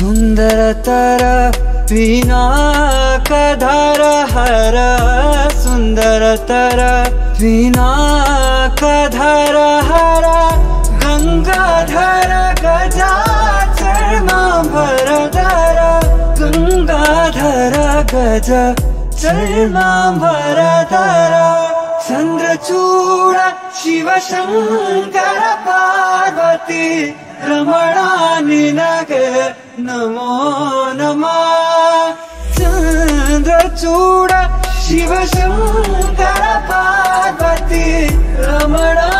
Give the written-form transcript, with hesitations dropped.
सुंदर तारा वीणा का धारा हरा, सुंदर तारा वीणा का धारा हरा, गंगा धारा गजा चरणा भर धारा, गंगा धारा गजा चरणा भर धारा। चंद्रचूड़ शिव शंकर पार्वती रमणा निनगे नमो नमः। चंद्रचूड़ शिव शंकर पार्वती रमणा